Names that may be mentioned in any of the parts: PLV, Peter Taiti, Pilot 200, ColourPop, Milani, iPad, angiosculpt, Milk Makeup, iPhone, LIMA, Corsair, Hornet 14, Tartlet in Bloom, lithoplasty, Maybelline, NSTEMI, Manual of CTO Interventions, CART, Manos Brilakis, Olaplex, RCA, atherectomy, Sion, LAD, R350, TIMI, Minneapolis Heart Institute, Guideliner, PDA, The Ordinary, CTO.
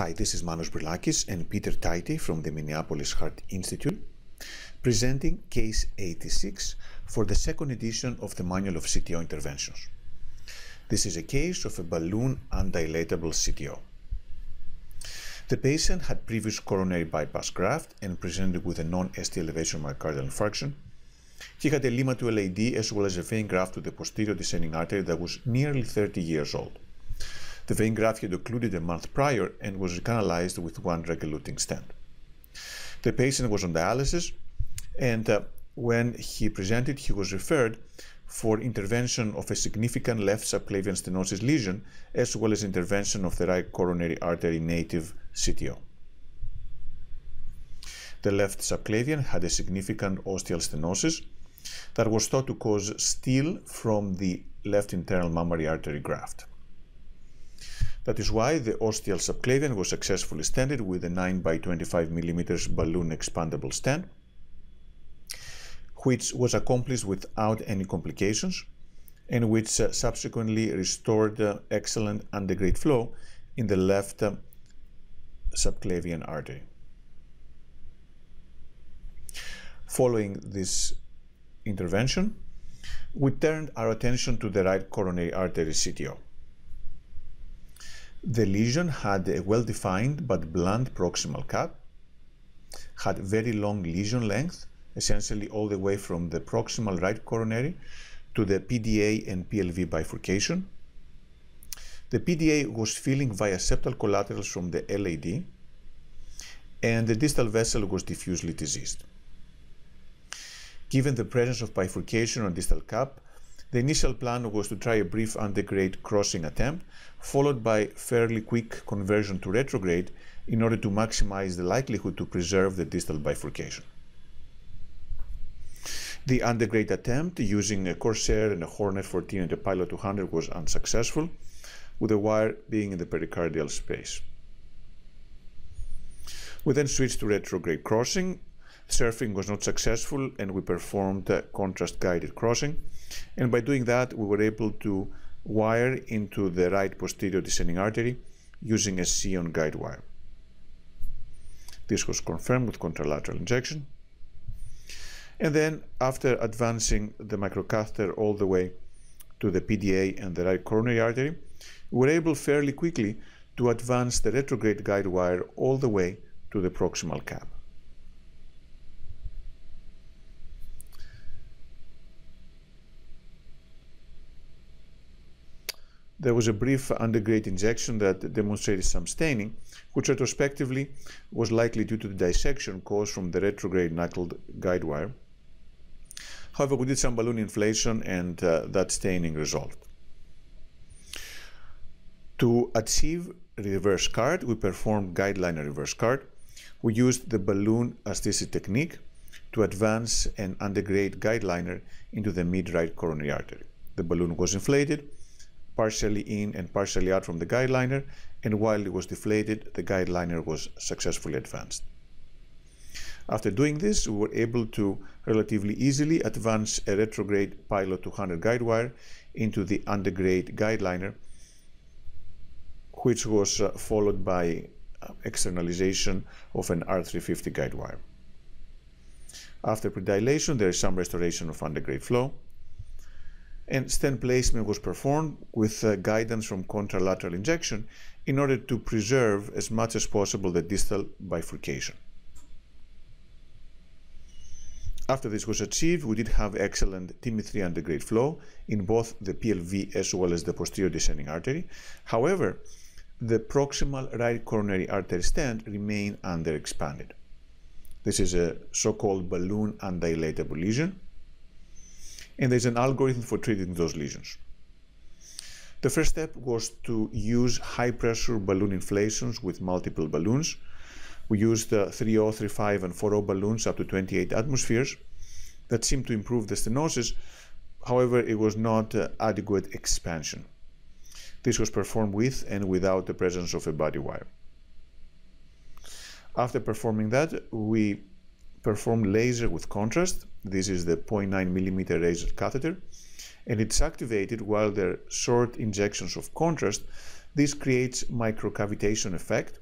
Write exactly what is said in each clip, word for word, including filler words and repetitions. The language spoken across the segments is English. Hi, this is Manos Brilakis and Peter Taiti from the Minneapolis Heart Institute, presenting case eighty-six for the second edition of the Manual of C T O Interventions. This is a case of a balloon undilatable C T O. The patient had previous coronary bypass graft and presented with a non-S T elevation myocardial infarction. He had a LIMA to L A D as well as a vein graft to the posterior descending artery that was nearly thirty years old. The vein graft had occluded a month prior and was recanalized with one drug-eluting stent. The patient was on dialysis, and uh, when he presented, he was referred for intervention of a significant left subclavian stenosis lesion, as well as intervention of the right coronary artery native C T O. The left subclavian had a significant ostial stenosis that was thought to cause steal from the left internal mammary artery graft. That is why the ostial subclavian was successfully stented with a nine by twenty-five millimeter balloon expandable stent, which was accomplished without any complications, and which uh, subsequently restored uh, excellent undergrade flow in the left uh, subclavian artery. Following this intervention, we turned our attention to the right coronary artery C T O. The lesion had a well-defined but blunt proximal cap, had very long lesion length, essentially all the way from the proximal right coronary to the P D A and P L V bifurcation. The P D A was filling via septal collaterals from the L A D, and the distal vessel was diffusely diseased. Given the presence of bifurcation on distal cap, the initial plan was to try a brief undergrade crossing attempt, followed by fairly quick conversion to retrograde in order to maximize the likelihood to preserve the distal bifurcation. The undergrade attempt using a Corsair and a Hornet fourteen and a Pilot two hundred was unsuccessful, with the wire being in the pericardial space. We then switched to retrograde crossing. Surfing was not successful, and we performed a contrast-guided crossing. And by doing that, we were able to wire into the right posterior descending artery using a Sion guide wire. This was confirmed with contralateral injection. And then, after advancing the microcatheter all the way to the P D A and the right coronary artery, we were able fairly quickly to advance the retrograde guide wire all the way to the proximal cap. There was a brief undergrade injection that demonstrated some staining, which retrospectively was likely due to the dissection caused from the retrograde knuckled guide wire. However, we did some balloon inflation, and uh, that staining resolved. To achieve reverse C A R T, we performed Guideliner reverse C A R T. We used the balloon aesthesis technique to advance an undergrade guideliner into the mid-right coronary artery. The balloon was inflated, partially in and partially out from the guideliner, and while it was deflated, the guideliner was successfully advanced. After doing this, we were able to relatively easily advance a retrograde Pilot two hundred guide wire into the undergrade guideliner, which was uh, followed by externalization of an R three fifty guide wire. After predilation, there is some restoration of undergrade flow, and stent placement was performed with uh, guidance from contralateral injection in order to preserve as much as possible the distal bifurcation. After this was achieved, we did have excellent TIMI undergrade flow in both the P L V as well as the posterior descending artery. However, the proximal right coronary artery stent remained underexpanded. This is a so-called balloon undilatable lesion, and there's an algorithm for treating those lesions. The first step was to use high-pressure balloon inflations with multiple balloons. We used uh, three oh, three five, and four oh balloons up to twenty-eight atmospheres that seemed to improve the stenosis. However, it was not uh, adequate expansion. This was performed with and without the presence of a body wire. After performing that, we performed laser with contrast. This is the zero point nine millimeter laser catheter, and it's activated while there are short injections of contrast. This creates microcavitation effect,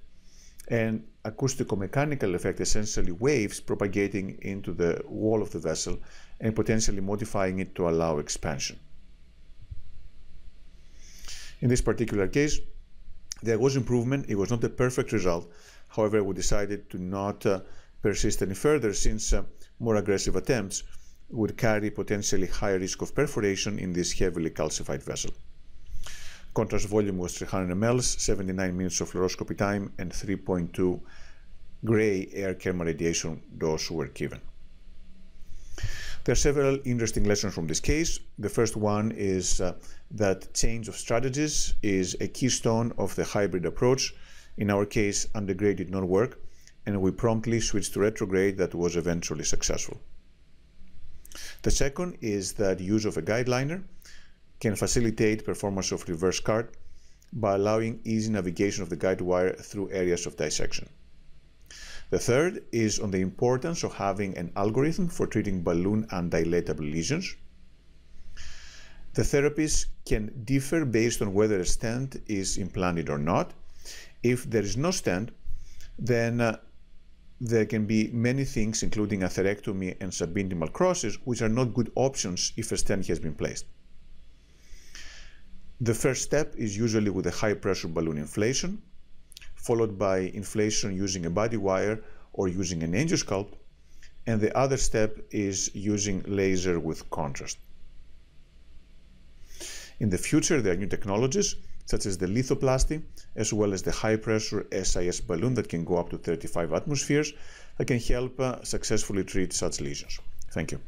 and acoustico-mechanical effect, essentially waves propagating into the wall of the vessel and potentially modifying it to allow expansion. In this particular case, there was improvement. It was not a perfect result. However, we decided to not uh, persist any further, since uh, more aggressive attempts would carry potentially higher risk of perforation in this heavily calcified vessel. Contrast volume was three hundred milliliters, seventy-nine minutes of fluoroscopy time, and three point two gray air gamma radiation dose were given. There are several interesting lessons from this case. The first one is uh, that change of strategies is a keystone of the hybrid approach. In our case, undergrade did not work, and we promptly switched to retrograde that was eventually successful. The second is that use of a guideliner can facilitate performance of reverse C A R T by allowing easy navigation of the guide wire through areas of dissection. The third is on the importance of having an algorithm for treating balloon undilatable lesions. The therapies can differ based on whether a stent is implanted or not. If there is no stent, then uh, there can be many things, including atherectomy and subintimal crosses, which are not good options if a stent has been placed. The first step is usually with a high-pressure balloon inflation, followed by inflation using a body wire or using an angiosculpt, and the other step is using laser with contrast. In the future, there are new technologies such as the lithoplasty, as well as the high-pressure S I S balloon that can go up to thirty-five atmospheres, that can help uh, successfully treat such lesions. Thank you.